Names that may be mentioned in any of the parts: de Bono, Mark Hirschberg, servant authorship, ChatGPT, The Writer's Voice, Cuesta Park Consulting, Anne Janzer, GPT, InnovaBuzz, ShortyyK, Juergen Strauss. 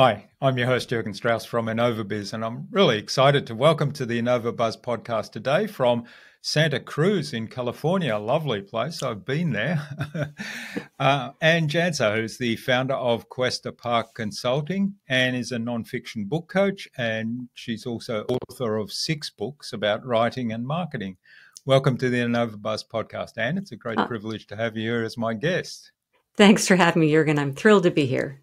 Hi, I'm your host, Juergen Strauss from InnovaBuzz, and I'm really excited to welcome to the InnovaBuzz podcast today from Santa Cruz in California, a lovely place. I've been there. Anne Janzer, who's the founder of Cuesta Park Consulting and is a non-fiction book coach, and she's also author of 6 books about writing and marketing. Welcome to the InnovaBuzz podcast, Anne. It's a great privilege to have you here as my guest. Thanks for having me, Juergen. I'm thrilled to be here.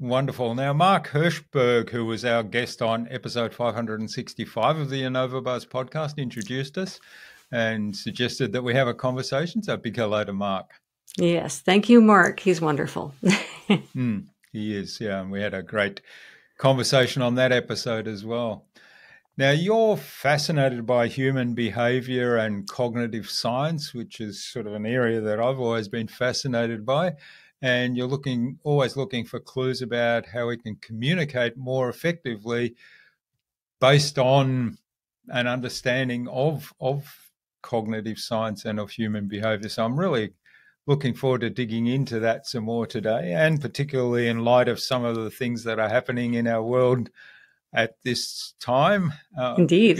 Wonderful. Now, Mark Hirschberg, who was our guest on episode 565 of the InnovaBuzz podcast, introduced us and suggested that we have a conversation. So big hello to Mark. Yes. Thank you, Mark. He's wonderful. He is. Yeah. And we had a great conversation on that episode as well. Now, you're fascinated by human behavior and cognitive science, which is sort of an area that I've always been fascinated by. And you're always looking for clues about how we can communicate more effectively based on an understanding of cognitive science and of human behavior. So I'm really looking forward to digging into that some more today, and particularly in light of some of the things that are happening in our world at this time. Indeed.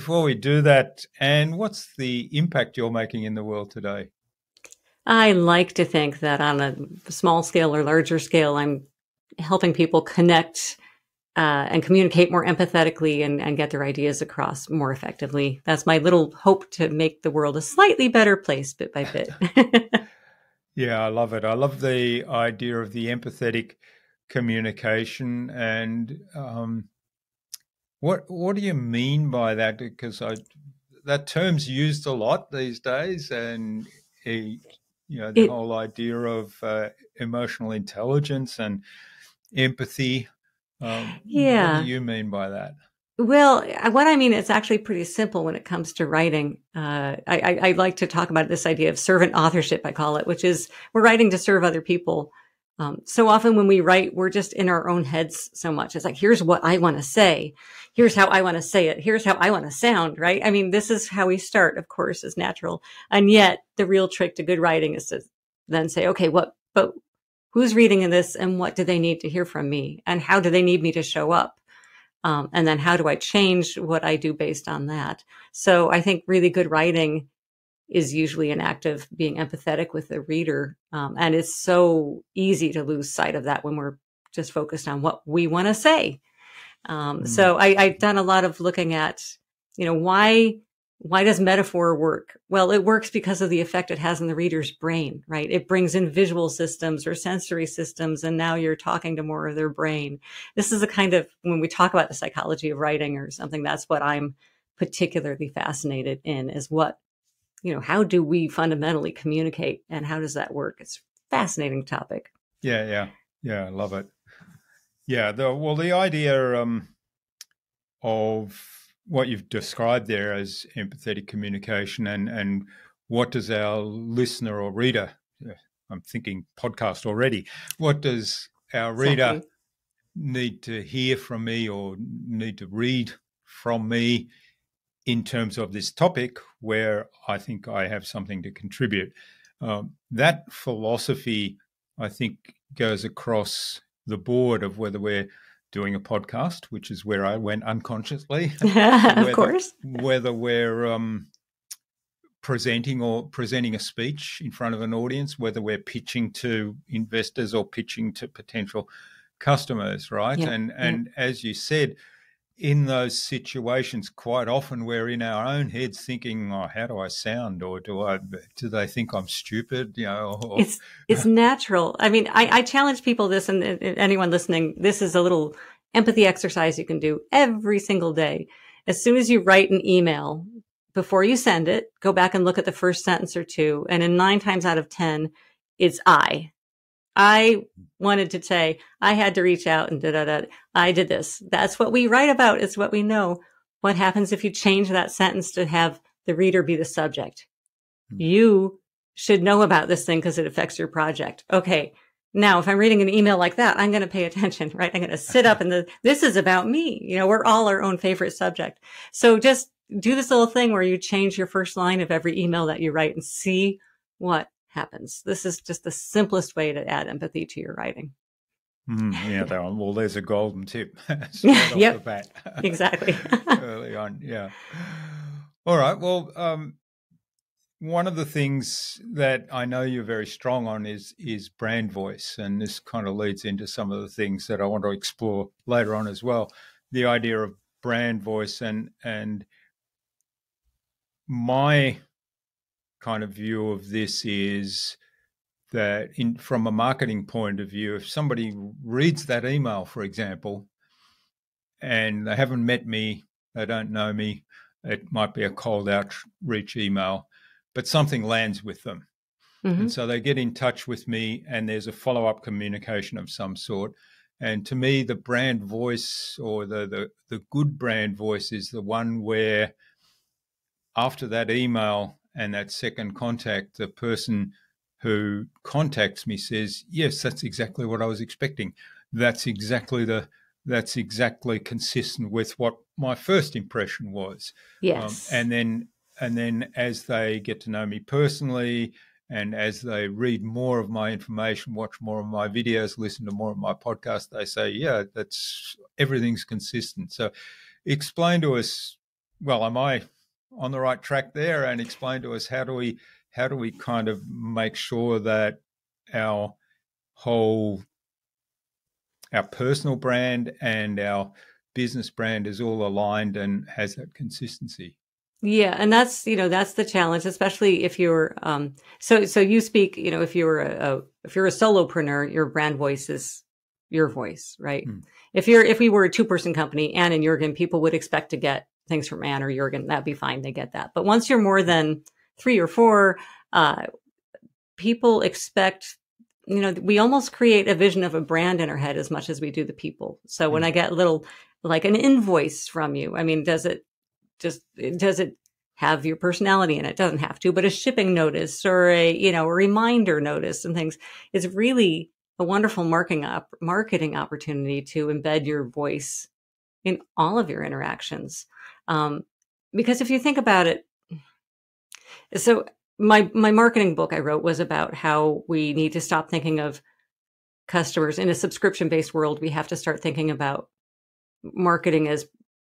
Before we do that, Anne, what's the impact you're making in the world today? I like to think that on a small scale or larger scale, I'm helping people connect and communicate more empathetically and get their ideas across more effectively. That's my little hope to make the world a slightly better place bit by bit. Yeah, I love it. I love the idea of the empathetic communication. And what do you mean by that? Because that term's used a lot these days, and the whole idea of emotional intelligence and empathy. Yeah. What do you mean by that? Well, what I mean is actually pretty simple when it comes to writing. I like to talk about this idea of servant authorship, I call it, which is we're writing to serve other people. So often when we write, we're just in our own heads so much. It's like, here's what I want to say. Here's how I want to say it. Here's how I want to sound, right? I mean, this is how we start, of course, is natural. And yet the real trick to good writing is to then say, okay, but who's reading in this, and what do they need to hear from me? And how do they need me to show up? And then how do I change what I do based on that? So I think really good writing is usually an act of being empathetic with the reader. And it's so easy to lose sight of that when we're just focused on what we want to say. So I've done a lot of looking at, why does metaphor work? Well, it works because of the effect it has on the reader's brain, right? It brings in visual systems or sensory systems, and now you're talking to more of their brain. This is the kind of, when we talk about the psychology of writing or something, that's what I'm particularly fascinated in, is what, how do we fundamentally communicate, and how does that work? It's a fascinating topic. Yeah. I love it. Yeah. The idea of what you've described there as empathetic communication, and what does our listener or reader, I'm thinking podcast already, what does our reader need to hear from me or need to read from me in terms of this topic where I think I have something to contribute. That philosophy, I think, goes across the board of whether we're doing a podcast, which is where I went unconsciously, whether we're presenting a speech in front of an audience, whether we're pitching to investors or pitching to potential customers, right? Yeah. And as you said, in those situations, quite often we're in our own heads thinking, "Oh, how do I sound? Or do they think I'm stupid?" It's natural. I mean, I challenge people this, and anyone listening, this is a little empathy exercise you can do every single day. As soon as you write an email, before you send it, go back and look at the first sentence or two, and in 9 times out of 10, it's I. I wanted to say, I had to reach out and da-da-da. I did this. That's what we write about. It's what we know. What happens if you change that sentence to have the reader be the subject? You should know about this thing because it affects your project. Okay. Now, if I'm reading an email like that, I'm going to pay attention, right? I'm going to sit up and this is about me. We're all our own favorite subject. So just do this little thing where you change your first line of every email that you write and see what happens. This is just the simplest way to add empathy to your writing. Yeah, that one. Well, there's a golden tip. Yep. The exactly. Early on, yeah. All right. Well, one of the things that I know you're very strong on is brand voice, and this kind of leads into some of the things that I want to explore later on as well. The idea of brand voice and my kind of view of this is that from a marketing point of view, if somebody reads that email, for example, and they haven't met me, they don't know me, it might be a cold outreach email, but something lands with them. Mm-hmm. And so they get in touch with me and there's a follow-up communication of some sort. And to me, the brand voice or the good brand voice is the one where after that email and that second contact, the person who contacts me says, yes, that's exactly what I was expecting. That's exactly consistent with what my first impression was. Yes. And then as they get to know me personally and as they read more of my information, watch more of my videos, listen to more of my podcast, they say, yeah, that's everything's consistent. So explain to us, well, am I on the right track there? And explain to us, how do we kind of make sure that our whole, our personal brand and our business brand is all aligned and has that consistency? Yeah. And that's, you know, that's the challenge, especially if you're, so you speak, you know, if you're a solopreneur, your brand voice is your voice, right? Mm. If we were a two-person company, Anne and Juergen, people would expect to get things from Anne or Juergen. That'd be fine. They get that. But once you're more than three or four, people expect, you know, we almost create a vision of a brand in our head as much as we do the people. So when I get little, like an invoice from you, I mean, does it have your personality in it? It doesn't have to, but a shipping notice or a, you know, a reminder notice and things is really a wonderful marketing opportunity to embed your voice in all of your interactions. Because if you think about it, so my marketing book I wrote was about how we need to stop thinking of customers in a subscription-based world. We have to start thinking about marketing as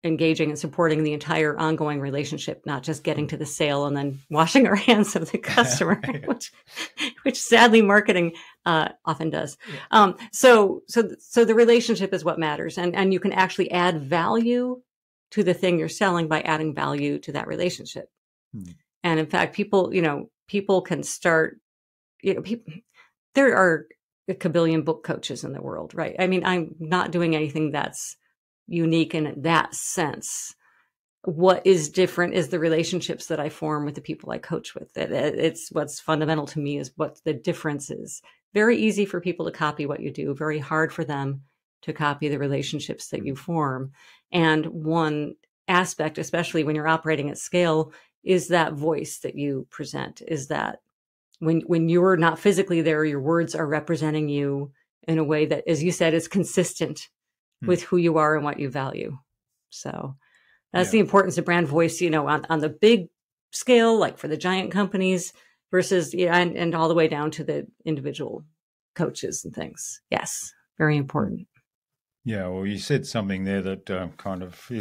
engaging and supporting the entire ongoing relationship, not just getting to the sale and then washing our hands of the customer, yeah. which sadly marketing often does. Yeah. So the relationship is what matters, and you can actually add value to the thing you're selling by adding value to that relationship. Mm. And in fact, people can start, there are a kabillion book coaches in the world, right? I mean, I'm not doing anything that's unique in that sense. What is different is the relationships that I form with the people I coach with. It's what's fundamental to me is what the difference is. Very easy for people to copy what you do, very hard for them to copy the relationships that you form. And one aspect, especially when you're operating at scale, is that voice that you present, is that when you're not physically there, your words are representing you in a way that, as you said, is consistent with who you are and what you value. So that's the importance of brand voice, you know, on the big scale, like for the giant companies versus, you know, and all the way down to the individual coaches and things. Yes, very important. Yeah, well, you said something there that kind of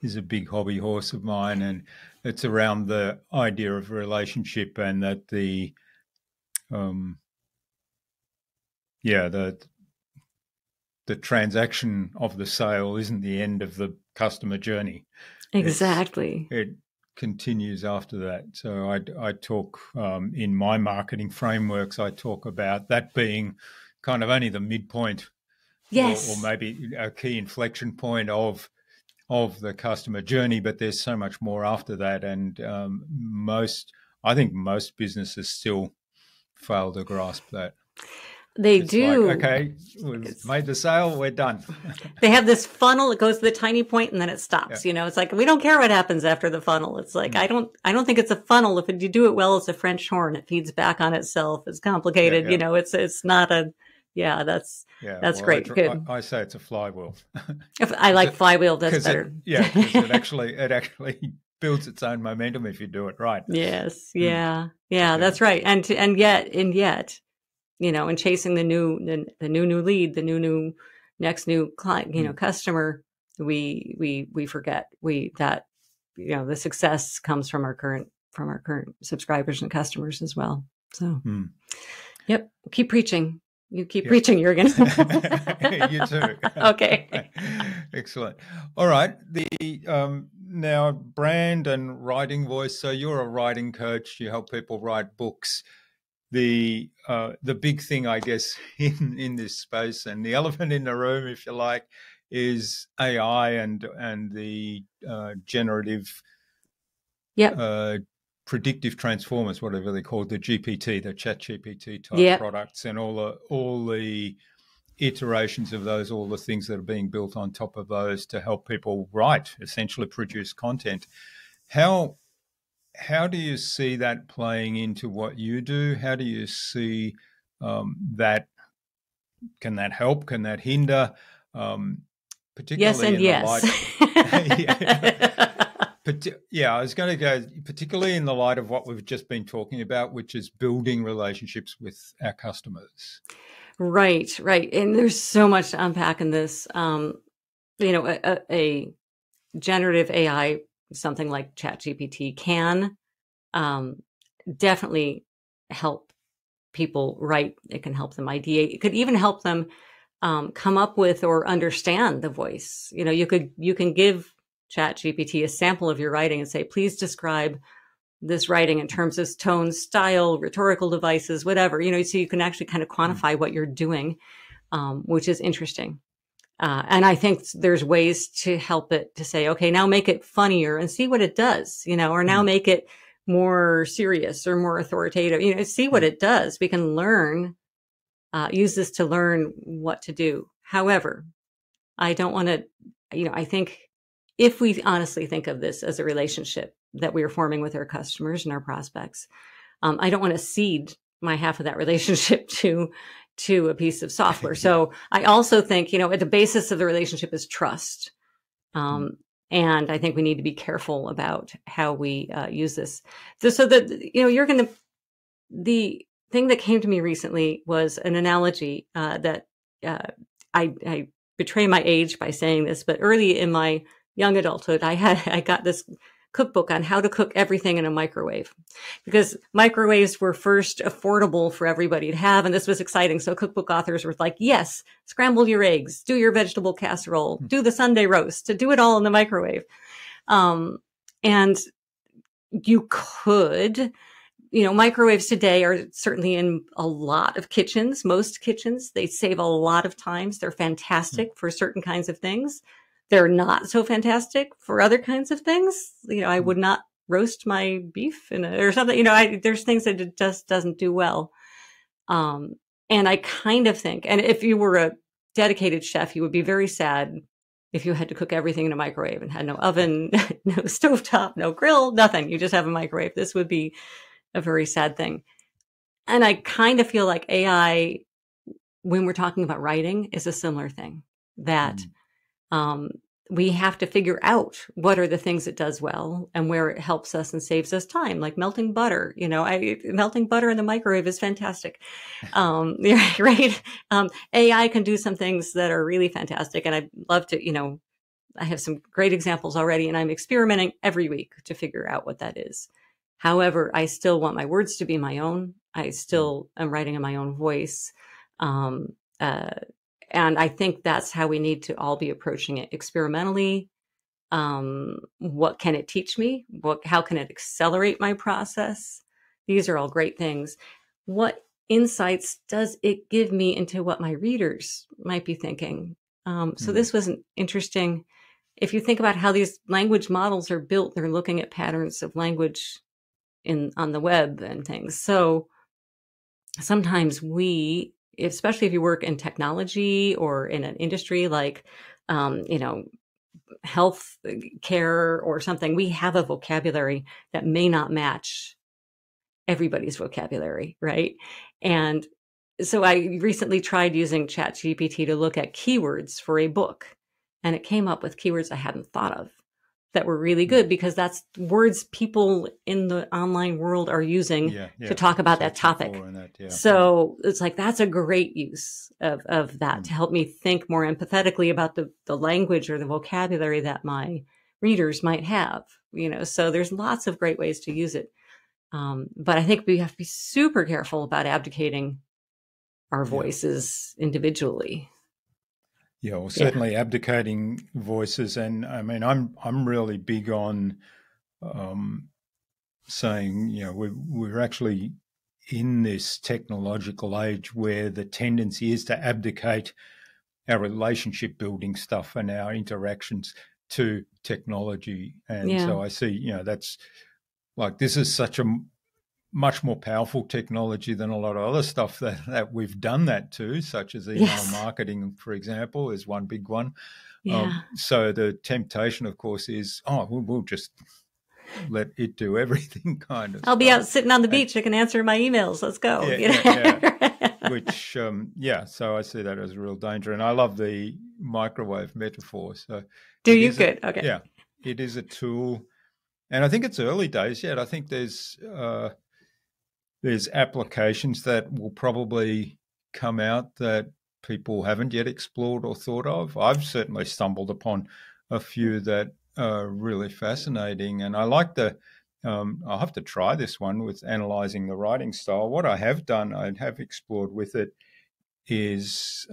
is a big hobby horse of mine, and it's around the idea of relationship and that the transaction of the sale isn't the end of the customer journey. Exactly. It continues after that. So I talk in my marketing frameworks, I talk about that being kind of only the midpoint. Yes. Or maybe a key inflection point of the customer journey, but there's so much more after that. And I think most businesses still fail to grasp that. They do. Like, okay, we've made the sale, we're done. They have this funnel, it goes to the tiny point and then it stops. Yeah. You know, it's like, we don't care what happens after the funnel. It's like, I don't think it's a funnel. If you do it well, it's a French horn. It feeds back on itself. It's complicated. Yeah, yeah. You know, it's not a... Yeah, that's well, great. Good. I say it's a flywheel. I like flywheel. That's better. It actually builds its own momentum if you do it right. Yes. Yeah. Mm. Yeah. That's right. And yet, you know, and chasing the next new client, you know, customer, we forget that, you know, the success comes from our current subscribers and customers as well. So, yep. Keep preaching. You keep preaching, Juergen. You too. Okay. Excellent. All right. The now brand and writing voice. So you're a writing coach. You help people write books. The big thing, I guess, in this space, and the elephant in the room, if you like, is AI and the generative, predictive transformers, whatever they're called, the GPT, the ChatGPT type products, and all the iterations of those, all the things that are being built on top of those to help people write, essentially produce content. How do you see that playing into what you do? How do you see that? Can that help? Can that hinder? Particularly particularly in the light of what we've just been talking about, which is building relationships with our customers. Right, right. And there's so much to unpack in this. You know, a generative AI, something like ChatGPT, can definitely help people write. It can help them ideate. It could even help them come up with or understand the voice. You know, you can give ChatGPT a sample of your writing and say, please describe this writing in terms of tone, style, rhetorical devices, whatever, you know, so you can actually kind of quantify what you're doing, which is interesting. And I think there's ways to help it to say, okay, now make it funnier and see what it does, you know, or now make it more serious or more authoritative, you know, see what it does. We can learn, use this to learn what to do. However, I don't want to, you know, I think if we honestly think of this as a relationship that we are forming with our customers and our prospects, I don't want to cede my half of that relationship to a piece of software. So I also think, you know, at the basis of the relationship is trust. And I think we need to be careful about how we use this. So that, you know, the thing that came to me recently was an analogy that I betray my age by saying this, but early in my young adulthood, I got this cookbook on how to cook everything in a microwave, because microwaves were first affordable for everybody to have. And this was exciting. So cookbook authors were like, yes, scramble your eggs, do your vegetable casserole, do the Sunday roast, to do it all in the microwave. And you could, you know, microwaves today are certainly in a lot of kitchens. Most kitchens, they save a lot of times. They're fantastic for certain kinds of things. They're not so fantastic for other kinds of things. You know, I would not roast my beef in it or something. You know, there's things that it just doesn't do well. And I kind of think, and if you were a dedicated chef, you would be very sad if you had to cook everything in a microwave and had no oven, no stovetop, no grill, nothing. You just have a microwave. This would be a very sad thing. And I kind of feel like AI, when we're talking about writing, is a similar thing that... we have to figure out what are the things it does well and where it helps us and saves us time, like melting butter. You know, melting butter in the microwave is fantastic. Right. AI can do some things that are really fantastic. And I'd love to, you know, I have some great examples already, and I'm experimenting every week to figure out what that is. However, I still want my words to be my own. I still am writing in my own voice. And I think that's how we need to all be approaching it experimentally. What can it teach me? How can it accelerate my process? These are all great things. What insights does it give me into what my readers might be thinking? So this was an interesting, if you think about how these language models are built, they're looking at patterns of language on the web and things. So sometimes we, especially if you work in technology or in an industry like, you know, health care or something, we have a vocabulary that may not match everybody's vocabulary, right? And so I recently tried using ChatGPT to look at keywords for a book, and it came up with keywords I hadn't thought of. that were really good, because that's words people in the online world are using to talk about that topic. So it's like, that's a great use of that to help me think more empathetically about the language or the vocabulary that my readers might have, you know, so there's lots of great ways to use it. But I think we have to be super careful about abdicating our voices individually. Yeah, well, certainly abdicating voices. And I mean, I'm really big on saying, you know, we're actually in this technological age where the tendency is to abdicate our relationship building stuff and our interactions to technology. And so I see, you know, that's like, this is such a much more powerful technology than a lot of other stuff that we've done that to, such as email marketing, for example, is one big one. So the temptation, of course, is, oh, we'll just let it do everything kind of. I'll be out sitting on the beach. I can answer my emails. Let's go. Which, so I see that as a real danger. And I love the microwave metaphor. So do you good? Okay. Yeah, it is a tool. And I think it's early days yet. I think there's applications that will probably come out that people haven't yet explored or thought of. I've certainly stumbled upon a few that are really fascinating. And I like I'll have to try this one with analyzing the writing style. What I have done, I have explored with it, is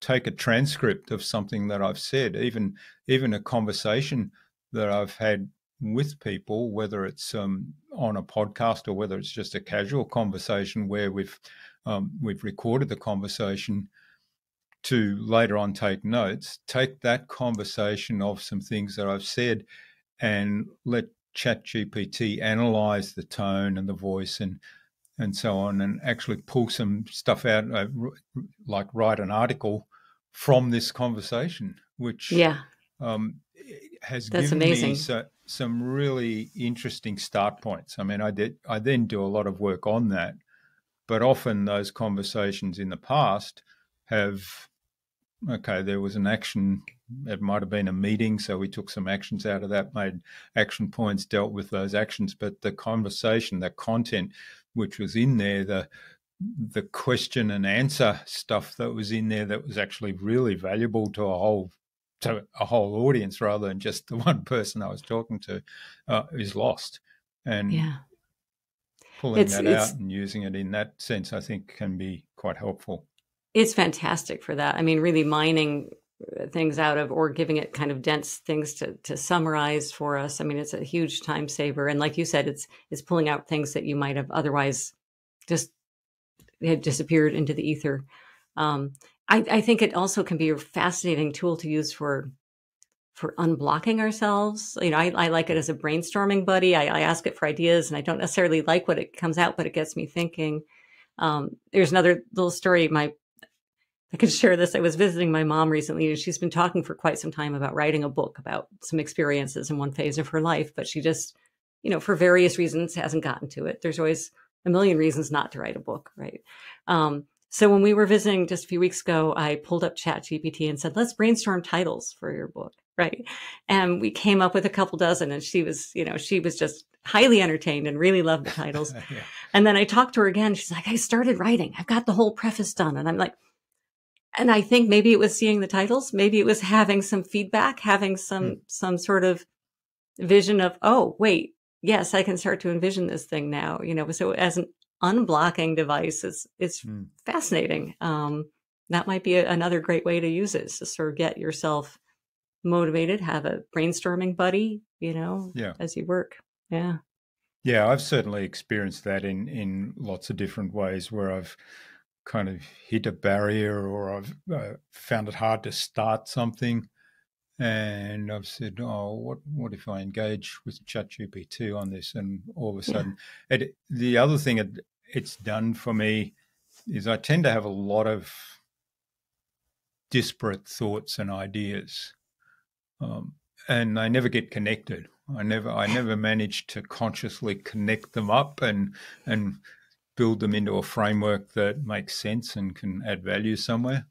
take a transcript of something that I've said, even a conversation that I've had with people, whether it's on a podcast or whether it's just a casual conversation where we've recorded the conversation to later on take notes, take that conversation of some things that I've said and let ChatGPT analyze the tone and the voice and so on, and actually pull some stuff out, like write an article from this conversation, which has That's given amazing. Me some really interesting start points. I mean, I then do a lot of work on that, but often those conversations in the past there was an action, it might have been a meeting, so we took some actions out of that, made action points, dealt with those actions, but the conversation, the content which was in there, the question and answer stuff that was in there that was actually really valuable to a whole audience rather than just the one person I was talking to, is lost. And pulling that out and using it in that sense, I think, can be quite helpful. It's fantastic for that. I mean, really mining things out of, or giving it kind of dense things to summarize for us. I mean, it's a huge time saver. And like you said, it's pulling out things that you might have otherwise just had disappeared into the ether. I think it also can be a fascinating tool to use for unblocking ourselves. You know, I like it as a brainstorming buddy. I ask it for ideas and I don't necessarily like what it comes out, but it gets me thinking. There's another little story. I could share this. I was visiting my mom recently, and she's been talking for quite some time about writing a book about some experiences in one phase of her life, but she just, you know, for various reasons hasn't gotten to it. There's always a million reasons not to write a book, right? So when we were visiting just a few weeks ago, I pulled up ChatGPT and said, let's brainstorm titles for your book, right? And we came up with a couple dozen, and she was just highly entertained and really loved the titles. And then I talked to her again. She's like, I started writing. I've got the whole preface done. And I'm like, and I think maybe it was seeing the titles. Maybe it was having some feedback, having some sort of vision of, oh, wait, yes, I can start to envision this thing now. You know, so as an unblocking device, it's fascinating. That might be another great way to use it, is to sort of get yourself motivated, have a brainstorming buddy, you know, as you work. Yeah. Yeah, I've certainly experienced that in lots of different ways where I've kind of hit a barrier, or I've found it hard to start something, and I've said, oh, what if I engage with ChatGPT on this? And all of a sudden, the other thing it's done for me is I tend to have a lot of disparate thoughts and ideas, and they never get connected. I never manage to consciously connect them up and build them into a framework that makes sense and can add value somewhere.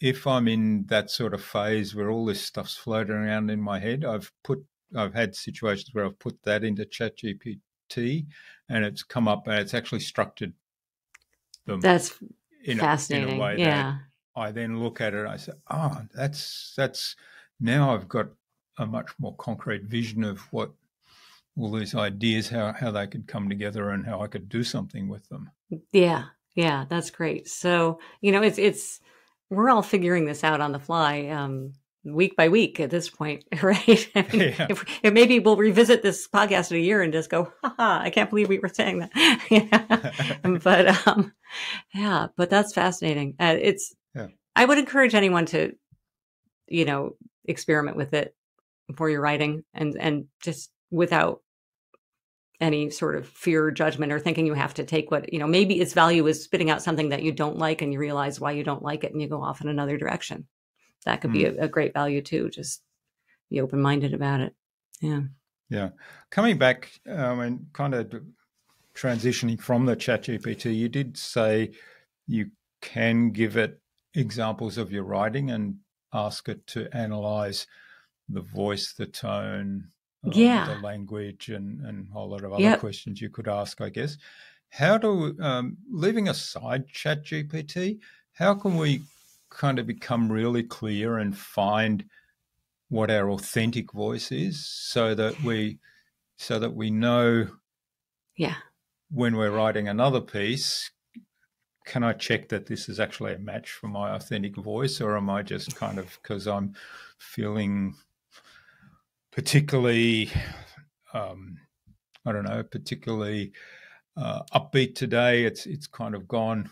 if I'm in that sort of phase where all this stuff's floating around in my head, I've had situations where I've put that into ChatGPT and it's come up and it's actually structured them. That's fascinating. In a way, yeah. That I then look at it and I say, oh, that's now I've got a much more concrete vision of what all these ideas, how they could come together and how I could do something with them. Yeah. Yeah. That's great. So, you know, we're all figuring this out on the fly, week by week at this point, right? I mean, yeah. If maybe we'll revisit this podcast in a year and just go, haha, I can't believe we were saying that. Yeah. but that's fascinating. I would encourage anyone to, you know, experiment with it before you're writing and just without any sort of fear or judgment or thinking you have to take what, you know, maybe its value is spitting out something that you don't like and you realize why you don't like it and you go off in another direction. That could be a great value too. Just be open-minded about it. Yeah. Yeah. Coming back and kind of transitioning from the ChatGPT, you did say you can give it examples of your writing and ask it to analyze the voice, the tone, the language, and a whole lot of other questions you could ask, I guess. How do, leaving aside ChatGPT, how can we kind of become really clear and find what our authentic voice is so that we know when we're writing another piece, can I check that this is actually a match for my authentic voice, or am I just kind of, because I'm feeling particularly, upbeat today, it's kind of gone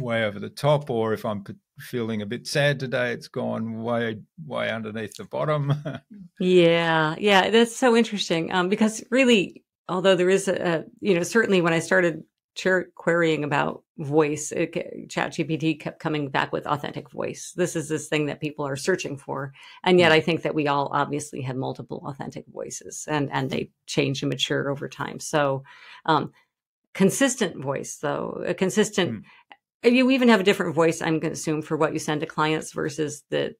way over the top, or if I'm feeling a bit sad today, it's gone way underneath the bottom. Yeah, that's so interesting. Because really, although there is certainly when I started querying about voice, ChatGPT kept coming back with authentic voice. This is this thing that people are searching for. And yet I think that we all obviously have multiple authentic voices and they change and mature over time. So consistent voice, though, a consistent you even have a different voice, I'm going to assume, for what you send to clients versus the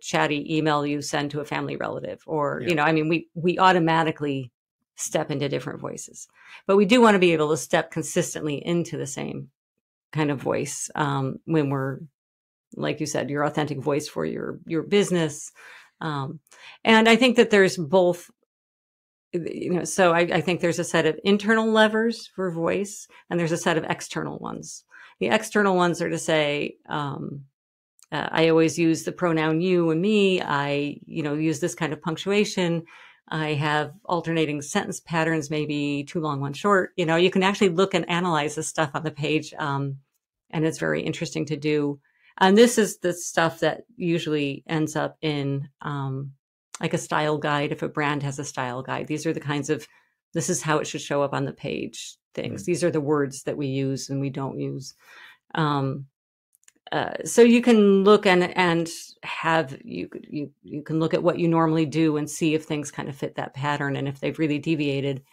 chatty email you send to a family relative, or, you know, I mean, we automatically step into different voices, but we do want to be able to step consistently into the same kind of voice when we're, like you said, your authentic voice for your business. And I think that there's both, you know, so I think there's a set of internal levers for voice and there's a set of external ones. The external ones are to say, I always use the pronoun you and me. I, you know, use this kind of punctuation. I have alternating sentence patterns, maybe too long, one short. You know, you can actually look and analyze this stuff on the page. And it's very interesting to do. And this is the stuff that usually ends up in like a style guide. If a brand has a style guide, these are the kinds of, this is how it should show up on the page. Things. These are the words that we use and we don't use. So you can look and have, you can look at what you normally do and see if things kind of fit that pattern and if they've really deviated,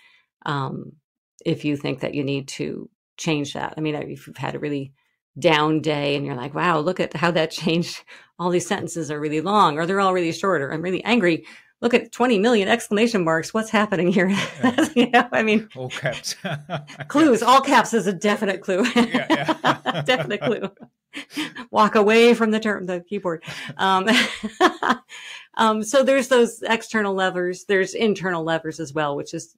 if you think that you need to change that. I mean, if you've had a really down day and you're like, wow, look at how that changed. All these sentences are really long, or they're all really short, or I'm really angry. Look at 20 million exclamation marks. What's happening here? You know, I mean, all caps. Clues. All caps is a definite clue. Yeah. Definite clue. Walk away from the keyboard. So there's those external levers. There's internal levers as well, which is,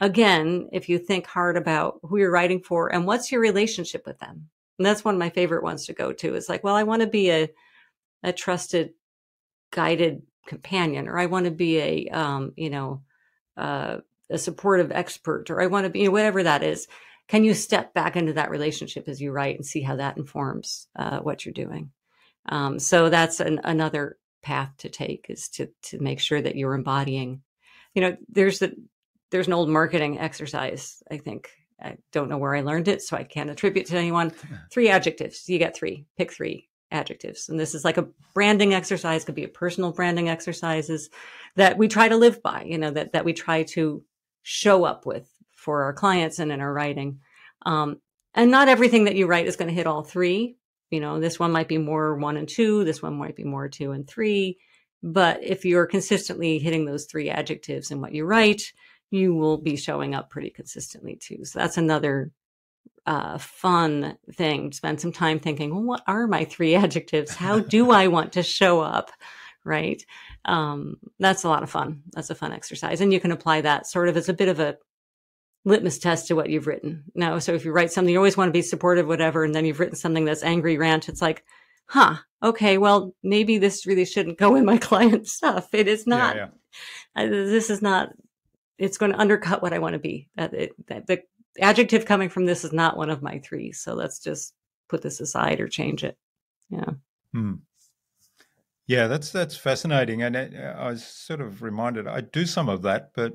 again, if you think hard about who you're writing for and what's your relationship with them. And that's one of my favorite ones to go to. It's like, well, I want to be a trusted, guided companion, or I want to be a supportive expert, or I want to be, you know, whatever that is. Can you step back into that relationship as you write and see how that informs what you're doing? So that's another path to take, is to make sure that you're embodying, you know, there's an old marketing exercise. I think, I don't know where I learned it, so I can't attribute to anyone. 3 adjectives. You get 3, pick 3. Adjectives. And this is like a branding exercise, could be a personal branding exercises that we try to live by, you know, that we try to show up with for our clients and in our writing. And not everything that you write is going to hit all 3, You know, this one might be more 1 and 2. This one might be more 2 and 3. But if you're consistently hitting those 3 adjectives in what you write, you will be showing up pretty consistently too. So that's another fun thing. Spend some time thinking, well, what are my 3 adjectives? How do I want to show up? Right. That's a lot of fun. That's a fun exercise. And you can apply that sort of as a bit of a litmus test to what you've written. Now, so if you write something, you always want to be supportive, whatever, and then you've written something that's angry rant, it's like, huh, okay, well, maybe this really shouldn't go in my client's stuff. It is not, this is not, it's going to undercut what I want to be. The adjective coming from this is not one of my 3. So let's just put this aside or change it. Yeah. Hmm. Yeah, that's fascinating. And I was sort of reminded, I do some of that, but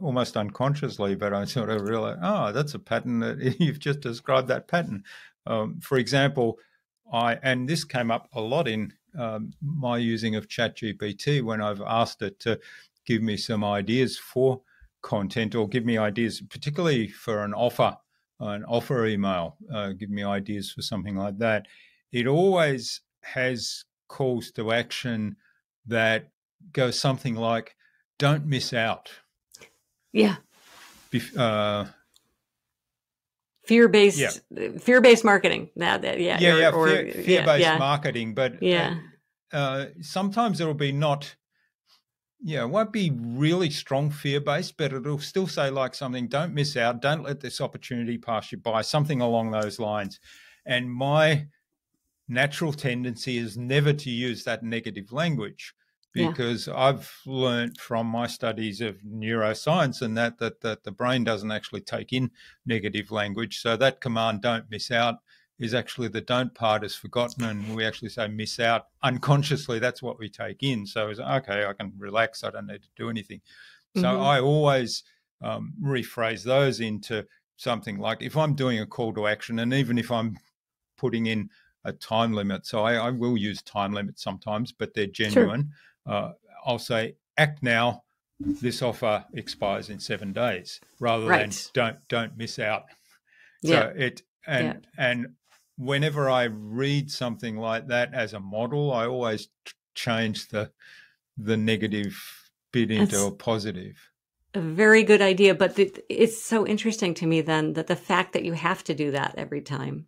almost unconsciously, but I sort of realized, oh, that's a pattern. That you've just described that pattern. For example, and this came up a lot in my using of ChatGPT when I've asked it to give me some ideas for content or give me ideas, particularly for an offer email, give me ideas for something like that. It always has calls to action that go something like, don't miss out. Yeah. Fear-based marketing. Fear-based marketing. But sometimes it'll be not, it won't be really strong fear-based, but it'll still say like something, don't miss out, don't let this opportunity pass you by, something along those lines. And my natural tendency is never to use that negative language because I've learned from my studies of neuroscience and that the brain doesn't actually take in negative language. So that command, don't miss out, is actually the don't part is forgotten, and we actually say miss out unconsciously. That's what we take in. So it's okay, I can relax. I don't need to do anything. So I always rephrase those into something like, if I'm doing a call to action, and even if I'm putting in a time limit. So I will use time limits sometimes, but they're genuine. Sure. I'll say, act now, this offer expires in 7 days, rather than don't miss out. Yeah. So and whenever I read something like that as a model, I always change the negative bit into a positive. A very good idea, but it's so interesting to me then that the fact that you have to do that every time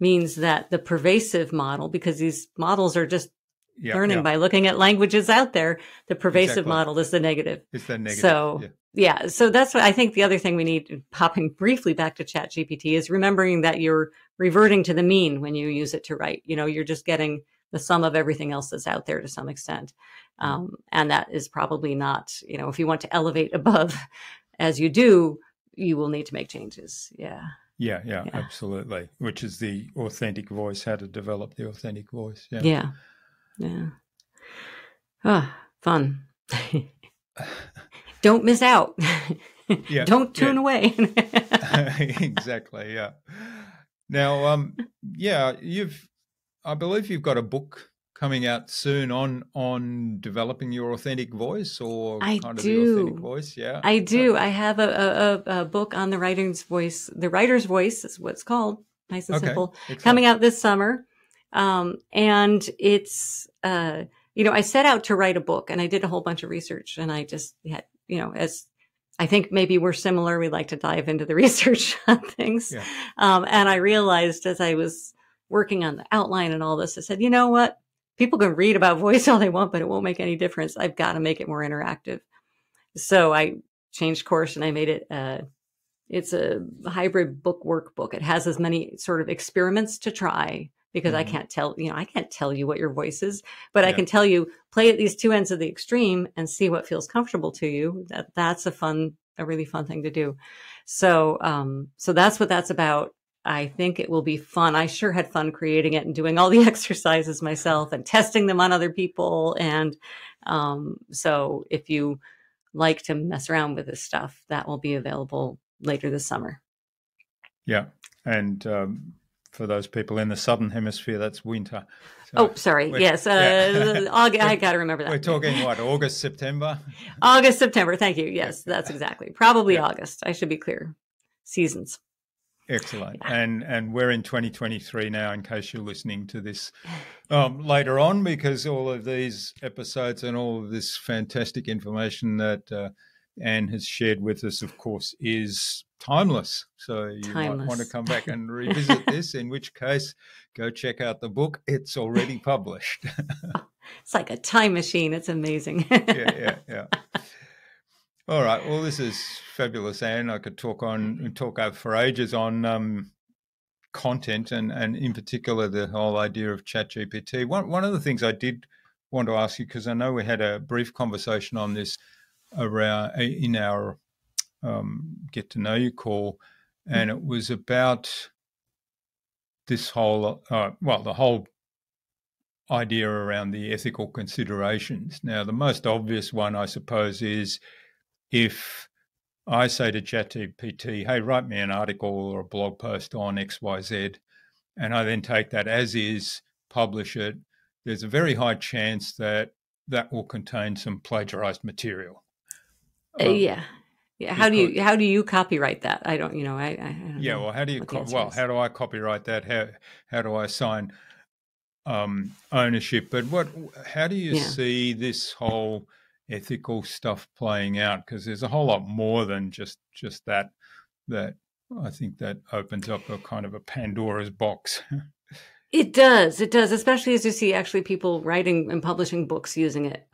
means that the pervasive model, because these models are just learning by looking at languages out there, the pervasive model is the negative. It's the negative. So so that's what I think the other thing we need, popping briefly back to ChatGPT, is remembering that you're reverting to the mean when you use it to write. You know, you're just getting the sum of everything else that's out there to some extent. And that is probably not, you know, if you want to elevate above as you do, you will need to make changes. Yeah. Yeah, absolutely. Which is the authentic voice, how to develop the authentic voice. Yeah. Oh, fun. Don't miss out. Don't tune away. Exactly, yeah. Now, I believe you've got a book coming out soon on developing your authentic voice, or the authentic voice. Yeah, I do. I have a book on the Writer's Voice. The Writer's Voice is what it's called. Nice and simple. Excellent. Coming out this summer. And it's, I set out to write a book and I did a whole bunch of research, and I just had, as I think maybe we're similar, we like to dive into the research on things. Yeah. And I realized as I was working on the outline and all this, I said, you know what? People can read about voice all they want, but it won't make any difference. I've got to make it more interactive. So I changed course and I made it, it's a hybrid book workbook. It has as many sort of experiments to try, because I can't tell you what your voice is, but I can tell you, play at these 2 ends of the extreme and see what feels comfortable to you. That's a really fun thing to do. So, so that's what that's about. I think it will be fun. I sure had fun creating it and doing all the exercises myself and testing them on other people. And so if you like to mess around with this stuff, that will be available later this summer. Yeah. And for those people in the Southern Hemisphere, that's winter. So yes. I got to remember that. We're talking what, August, September? August, September. Thank you. Yes, that's exactly. Probably August. I should be clear. Seasons. Excellent. Yeah. And we're in 2023 now, in case you're listening to this later on, because all of these episodes and all of this fantastic information that Anne has shared with us, of course, is timeless. So you might want to come back and revisit this, in which case go check out the book. It's already published. It's like a time machine. It's amazing. Yeah. All right. Well, this is fabulous, Anne. I could talk for ages on content and in particular the whole idea of ChatGPT. One of the things I did want to ask you, because I know we had a brief conversation on this around in our get to know you call, and it was about this whole the whole idea around the ethical considerations. Now, the most obvious one, I suppose, is if I say to ChatGPT, hey, write me an article or a blog post on XYZ, and I then take that as is, publish it, there's a very high chance that that will contain some plagiarized material. Yeah. How do you copyright that? I don't, you know, I don't know. Well, how do I copyright that? How do I assign ownership? But how do you see this whole ethical stuff playing out? Because there's a whole lot more than just that I think that opens up a kind of a Pandora's box. It does, especially as you see actually people writing and publishing books using it.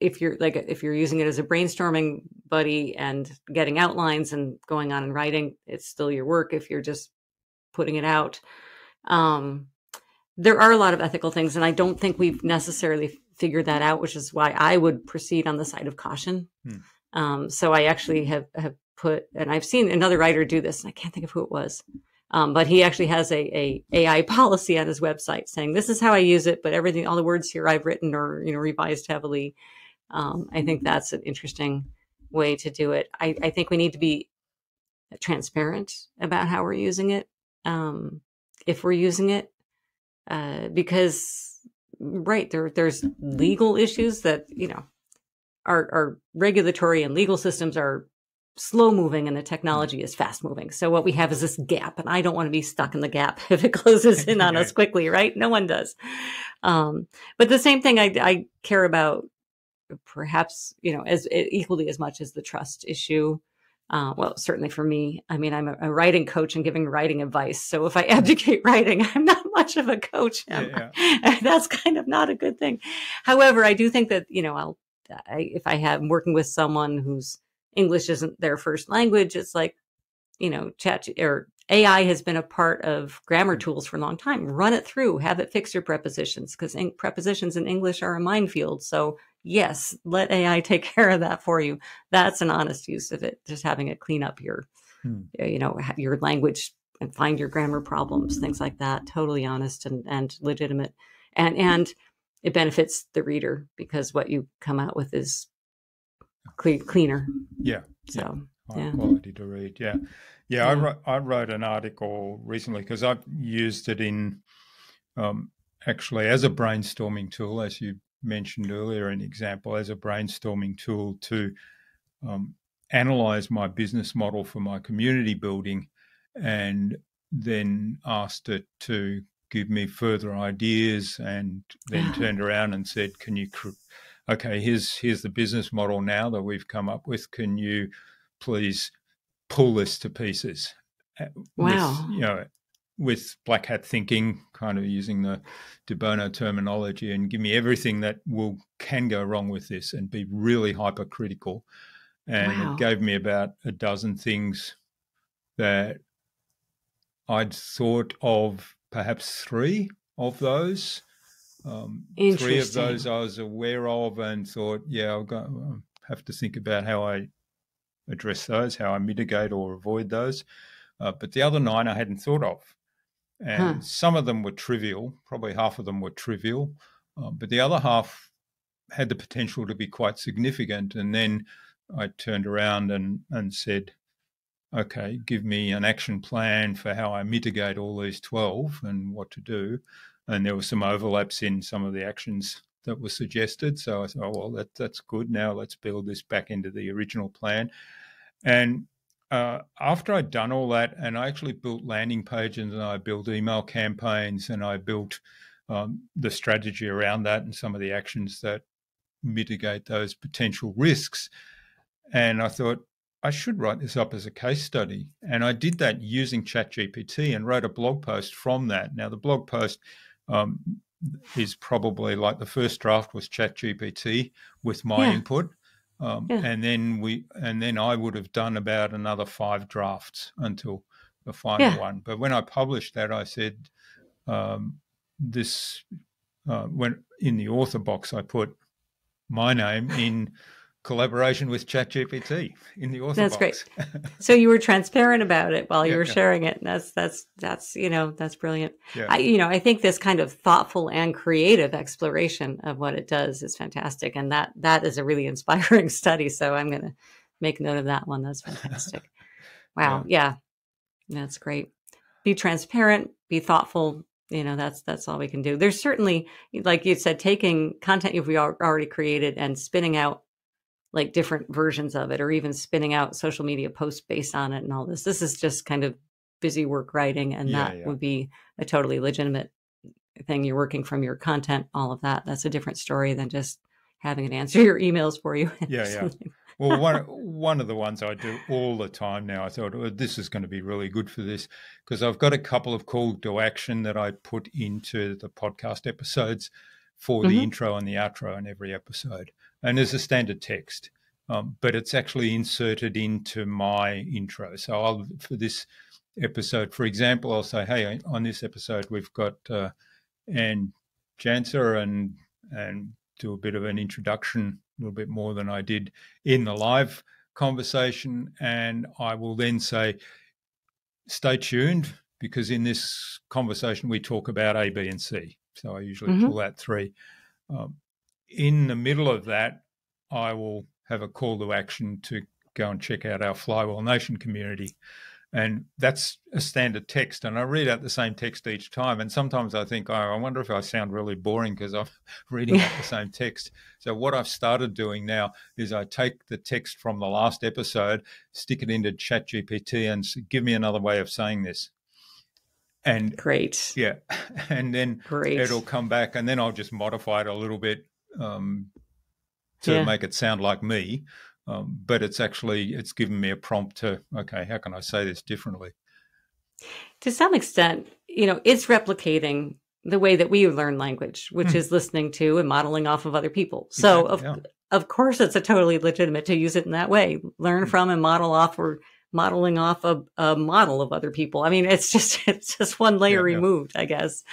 If you're using it as a brainstorming buddy and getting outlines and going on and writing, it's still your work. If you're just putting it out, there are a lot of ethical things, and I don't think we've necessarily figured that out, which is why I would proceed on the side of caution. So I actually have put, and I've seen another writer do this, and I can't think of who it was, but he actually has a AI policy on his website saying, this is how I use it, but everything, all the words here I've written or, you know, revised heavily. I think that's an interesting way to do it. I think we need to be transparent about how we're using it, if we're using it. Because there's legal issues that, you know, our regulatory and legal systems are slow moving and the technology is fast moving. So what we have is this gap, and I don't want to be stuck in the gap if it closes in on us quickly, right? No one does. But the same thing I care about, perhaps, you know, as equally as much as the trust issue. Certainly for me, I mean, I'm a writing coach and giving writing advice. So if I abdicate writing, I'm not much of a coach. That's kind of not a good thing. However, I do think that, you know, if I'm working with someone whose English isn't their first language, it's like, you know, chat or AI has been a part of grammar tools for a long time. Run it through, have it fix your prepositions, because prepositions in English are a minefield. So yes, let AI take care of that for you. That's an honest use of it. Just having it clean up your, you know, your language and find your grammar problems, things like that. Totally honest and legitimate. And it benefits the reader because what you come out with is cleaner. Yeah. So high quality to read. Yeah. I wrote an article recently because I've used it in actually as a brainstorming tool, as you mentioned earlier, an example as a brainstorming tool to analyze my business model for my community building, and then asked it to give me further ideas, and then turned around and said, can you, okay, here's the business model now that we've come up with. Can you please pull this to pieces? Wow. With black hat thinking, kind of using the de Bono terminology, and give me everything that can go wrong with this, and be really hypercritical. And it gave me about a dozen things that I'd thought of, perhaps three of those. Three of those I was aware of and thought, I'll have to think about how I address those, how I mitigate or avoid those. But the other nine I hadn't thought of. And some of them were trivial, probably half of them were trivial, but the other half had the potential to be quite significant. And then I turned around and said, okay, give me an action plan for how I mitigate all these 12 and what to do. And there were some overlaps in some of the actions that were suggested. So I thought, that's good. Now let's build this back into the original plan. And after I'd done all that, and I actually built landing pages, and I built email campaigns, and I built the strategy around that and some of the actions that mitigate those potential risks. And I thought, I should write this up as a case study. And I did that using ChatGPT and wrote a blog post from that. Now, the blog post is probably like the first draft was ChatGPT with my input. And then I would have done about another 5 drafts until the final one. But when I published that, I said when in the author box, I put my name in collaboration with ChatGPT in the author box. That's great. So you were transparent about it while you were sharing it. And that's you know, that's brilliant. Yeah. I think this kind of thoughtful and creative exploration of what it does is fantastic. And that is a really inspiring study. So I'm going to make note of that one. That's fantastic. Wow. Yeah. That's great. Be transparent, be thoughtful. You know, that's all we can do. There's certainly, like you said, taking content you've already created and spinning out like different versions of it, or even spinning out social media posts based on it and all this. This is just kind of busy work writing, and that would be a totally legitimate thing. You're working from your content, all of that. That's a different story than just having it answer your emails for you. Well, one of the ones I do all the time now, I thought, oh, this is going to be really good for this, because I've got a couple of calls to action that I put into the podcast episodes for the intro and the outro in every episode. And there's a standard text, but it's actually inserted into my intro. So I'll, for this episode, for example, I'll say, hey, on this episode, we've got Anne Janzer, and do a bit of an introduction, a little bit more than I did in the live conversation. And I will then say, stay tuned, because in this conversation, we talk about A, B, and C. So I usually pull out 3. In the middle of that, I will have a call to action to go and check out our Flywheel Nation community. And that's a standard text. And I read out the same text each time. And sometimes I think, oh, I wonder if I sound really boring because I'm reading out the same text. So what I've started doing now is I take the text from the last episode, stick it into ChatGPT, and give me another way of saying this. And great. Yeah. And then it'll come back, and then I'll just modify it a little bit. To make it sound like me, but it's given me a prompt to, okay, how can I say this differently? To some extent, you know, it's replicating the way that we learn language, which is listening to and modeling off of other people. So of course, it's a totally legitimate to use it in that way. Learn from and model off, or modeling off a model of other people. I mean, it's just one layer removed, I guess,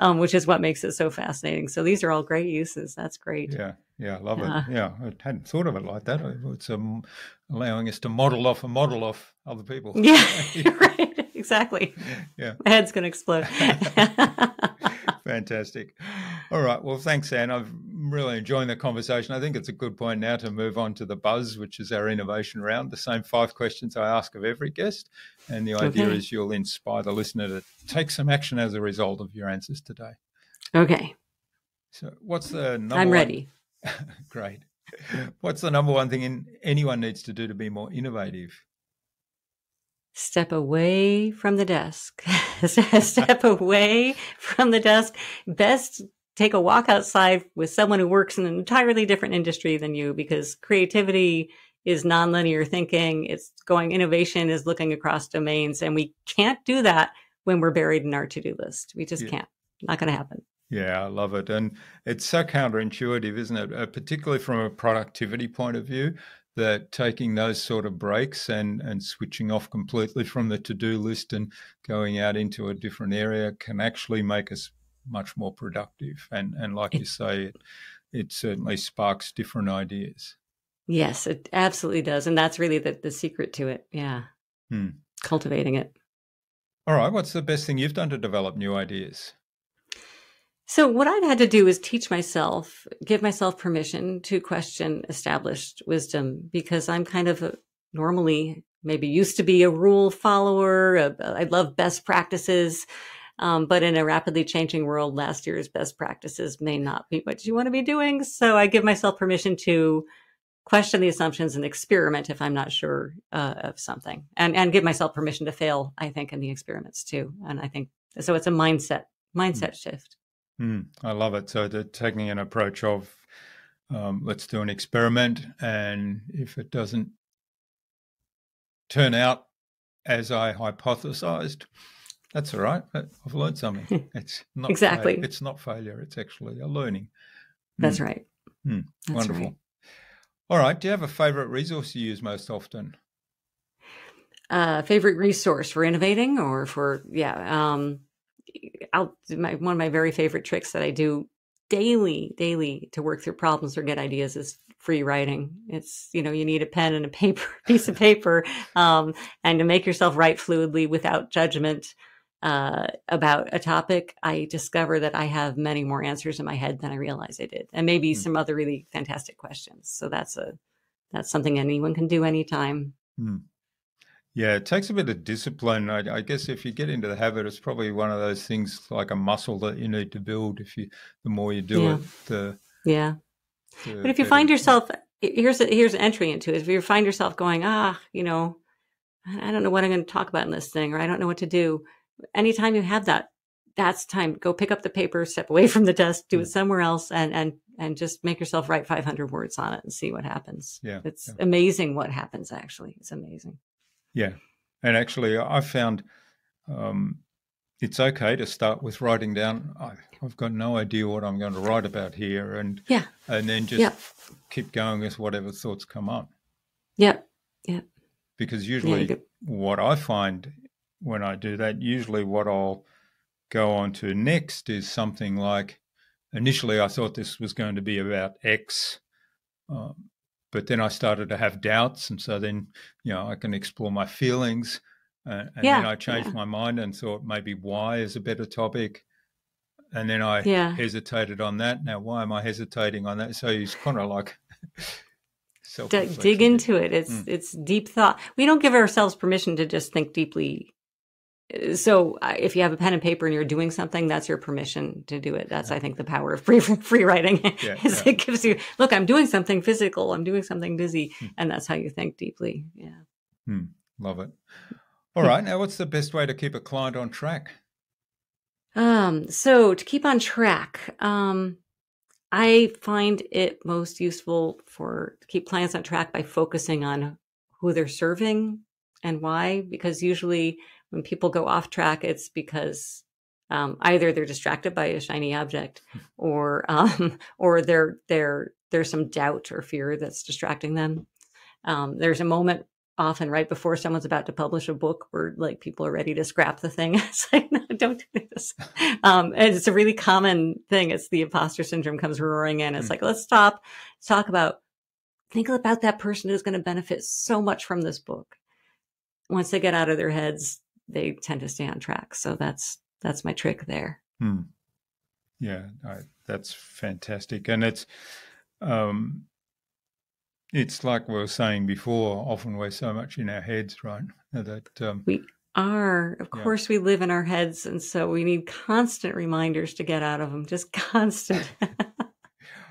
which is what makes it so fascinating. So these are all great uses. That's great. Yeah, I love it. Yeah, I hadn't thought of it like that. It's allowing us to model off other people. Yeah, right, exactly. Yeah. My head's going to explode. Fantastic. All right. Well, thanks, Anne. I've really enjoyed the conversation. I think it's a good point now to move on to the buzz, which is our innovation round. The same 5 questions I ask of every guest. And the idea is you'll inspire the listener to take some action as a result of your answers today. Okay. So what's the number I'm ready. Great. What's the number one thing anyone needs to do to be more innovative? Step away from the desk. Step away from the desk. Best take a walk outside with someone who works in an entirely different industry than you, because creativity is nonlinear thinking. Innovation is looking across domains, and we can't do that when we're buried in our to-do list. We just can't. Not going to happen. Yeah, I love it. And it's so counterintuitive, isn't it? Particularly from a productivity point of view, that taking those sort of breaks and switching off completely from the to-do list and going out into a different area can actually make us much more productive. And like you say, it certainly sparks different ideas. Yes, it absolutely does. And that's really the secret to it. Yeah. Cultivating it. All right. What's the best thing you've done to develop new ideas? So what I've had to do is teach myself, give myself permission to question established wisdom, because I'm kind of used to be a rule follower. I love best practices, but in a rapidly changing world, last year's best practices may not be what you want to be doing. So I give myself permission to question the assumptions and experiment if I'm not sure of something, and give myself permission to fail, I think, in the experiments too. And I think, so it's a mindset shift. I love it. So taking an approach of let's do an experiment, and if it doesn't turn out as I hypothesized, that's all right. I've learned something. It's not exactly failure. It's not failure. It's actually a learning. That's right. That's wonderful. Right. All right. Do you have a favorite resource you use most often? Favorite resource for innovating or for, yeah. One of my very favorite tricks that I do daily to work through problems or get ideas is free writing. It's, you know, you need a pen and a piece of paper, and to make yourself write fluidly without judgment about a topic, I discover that I have many more answers in my head than I realize I did, and maybe some other really fantastic questions. So that's something anyone can do anytime. Yeah, it takes a bit of discipline. I guess if you get into the habit, it's probably one of those things like a muscle that you need to build. If you, the more you do it, the But if you find yourself, here's an entry into it. If you find yourself going, you know, I don't know what I'm going to talk about in this thing, or I don't know what to do. Anytime you have that, that's time. Go pick up the paper, step away from the desk, do it somewhere else, and just make yourself write 500 words on it and see what happens. Yeah, it's amazing what happens. Actually, it's amazing. Yeah. And actually, I found it's okay to start with writing down, I've got no idea what I'm going to write about here. And then just keep going with whatever thoughts come up. Because usually what I find when I do that, usually what I'll go on to next is something like, initially I thought this was going to be about X, but then I started to have doubts, and so then, you know, I can explore my feelings, and then I changed my mind and thought maybe Y is a better topic, and then I hesitated on that. Now, why am I hesitating on that? So it's kind of like dig into it. It's deep thought. We don't give ourselves permission to just think deeply. So if you have a pen and paper and you're doing something, that's your permission to do it. That's, I think, the power of free writing is it gives you, look, I'm doing something physical, I'm doing something busy, and that's how you think deeply. Yeah. Love it. All right. Now, what's the best way to keep a client on track? So to keep on track, I find it most useful to keep clients on track by focusing on who they're serving and why, because usually when people go off track, it's because either they're distracted by a shiny object, or there's some doubt or fear that's distracting them. There's a moment often right before someone's about to publish a book where, like, people are ready to scrap the thing. It's like, no, don't do this. And it's a really common thing. It's the imposter syndrome comes roaring in. It's like, let's stop, let's think about that person who's going to benefit so much from this book. Once they get out of their heads, they tend to stay on track. So that's my trick there. Yeah, that's fantastic. And it's like we were saying before, often we're so much in our heads, right? That we are. Of course, we live in our heads. And so we need constant reminders to get out of them, just constant.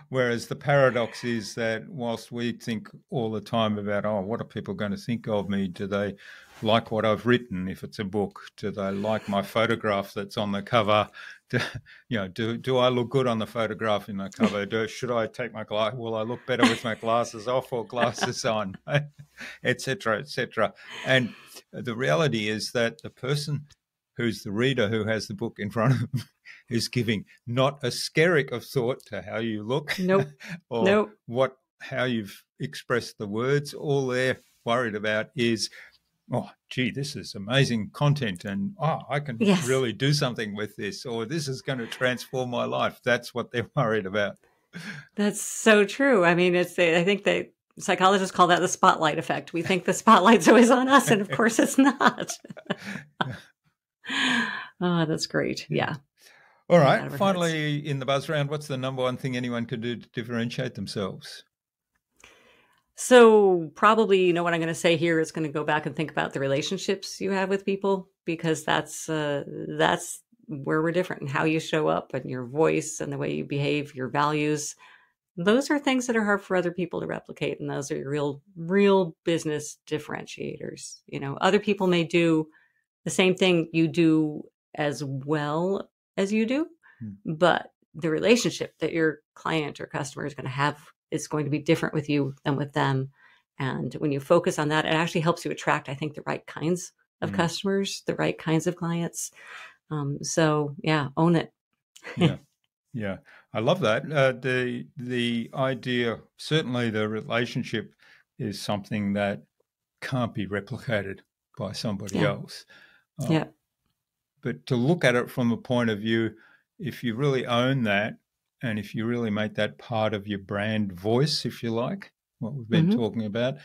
Whereas the paradox is that whilst we think all the time about, oh, what are people going to think of me? Do they like what I've written if it's a book? Do they like my photograph that's on the cover? Do I look good on the photograph in the cover? Should I take my glass? Will I look better with my glasses off or glasses on? Et cetera, et cetera. And the reality is that the person who's the reader who has the book in front of them is giving not a skerrick of thought to how you look or how you've expressed the words. All they're worried about is, oh, gee, this is amazing content, and oh, I can really do something with this, or this is going to transform my life. That's what they're worried about. That's so true. I mean, I think they, psychologists call that the spotlight effect. We think the spotlight's always on us, and of course it's not. Oh, that's great. Yeah. All right. Finally, in the buzz round, what's the number one thing anyone could do to differentiate themselves? So probably, you know, what I'm going to say here is going to go back and think about the relationships you have with people, because that's where we're different, and how you show up and your voice and the way you behave, your values. Those are things that are hard for other people to replicate, and those are real business differentiators. You know, other people may do the same thing you do as well as you do, but the relationship that your client or customer is going to have is going to be different with you than with them. And when you focus on that, it actually helps you attract, I think, the right kinds of customers, the right kinds of clients. So yeah, own it. Yeah. Yeah, I love that. The idea, certainly the relationship is something that can't be replicated by somebody else. Yeah. But to look at it from the point of view, if you really own that and if you really make that part of your brand voice, if you like, what we've been talking about,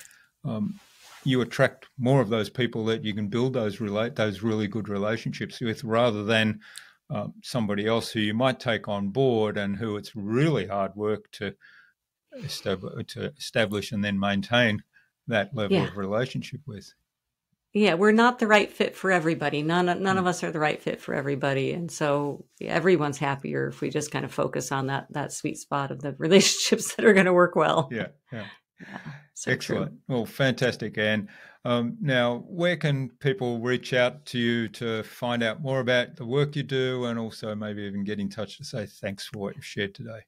you attract more of those people that you can build those really good relationships with, rather than somebody else who you might take on board and who it's really hard work to establish and then maintain that level of relationship with. Yeah, we're not the right fit for everybody. None of us are the right fit for everybody. And so everyone's happier if we just kind of focus on that sweet spot of the relationships that are going to work well. Yeah, yeah. So excellent. True. Well, fantastic, Anne. Now, where can people reach out to you to find out more about the work you do, and also maybe even get in touch to say thanks for what you've shared today?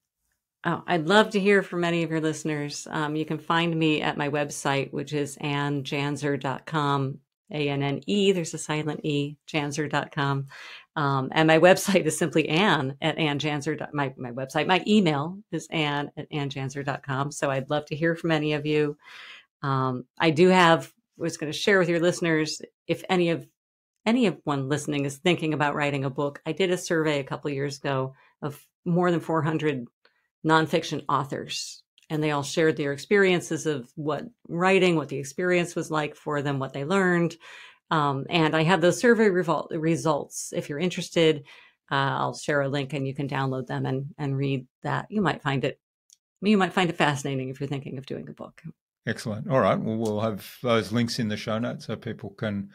Oh, I'd love to hear from any of your listeners. You can find me at my website, which is annejanzer.com, A-N-N-E, there's a silent E, janzer.com. And my website is simply Anne@AnneJanzer. My website, my email is Anne@AnneJanzer.com. So I'd love to hear from any of you. I was going to share with your listeners, if anyone listening is thinking about writing a book, I did a survey a couple of years ago of more than 400 nonfiction authors, and they all shared their experiences of what the experience was like for them, what they learned. And I have those survey results. If you're interested, I'll share a link and you can download them and read that. You might find it fascinating if you're thinking of doing a book. Excellent. All right. Well, we'll have those links in the show notes so people can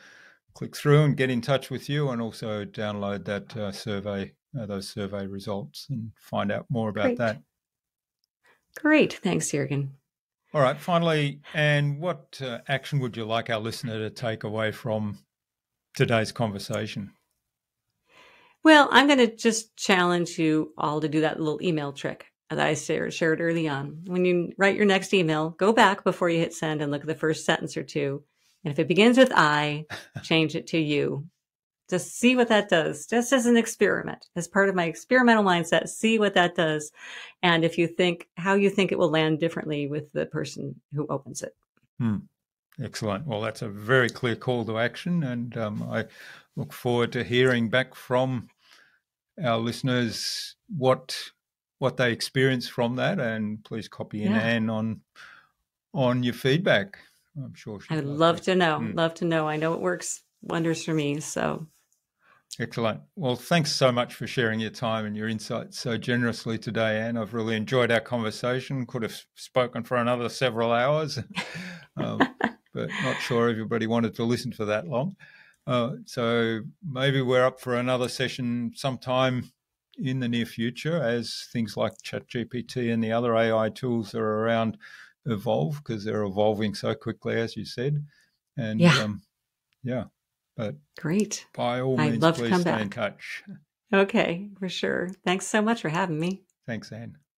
click through and get in touch with you, and also download that those survey results and find out more about that. Great. Thanks, Juergen. All right. Finally, Anne, what action would you like our listener to take away from today's conversation? Well, I'm going to just challenge you all to do that little email trick that I shared early on. When you write your next email, go back before you hit send and look at the first sentence or two. And if it begins with I, change it to you. Just see what that does, just as an experiment, as part of my experimental mindset, see what that does. And if you think, how you think it will land differently with the person who opens it. Excellent. Well, that's a very clear call to action. And I look forward to hearing back from our listeners what they experience from that, and please copy in Anne on your feedback. I'm sure I would love to know. Love to know. I know it works wonders for me. So excellent. Well, thanks so much for sharing your time and your insights so generously today, Anne. I've really enjoyed our conversation. Could have spoken for another several hours, but not sure everybody wanted to listen for that long. So maybe we're up for another session sometime in the near future, as things like ChatGPT and the other AI tools that are around evolve, because they're evolving so quickly, as you said. And but great. By all means, please stay in touch. Okay, for sure. Thanks so much for having me. Thanks, Anne.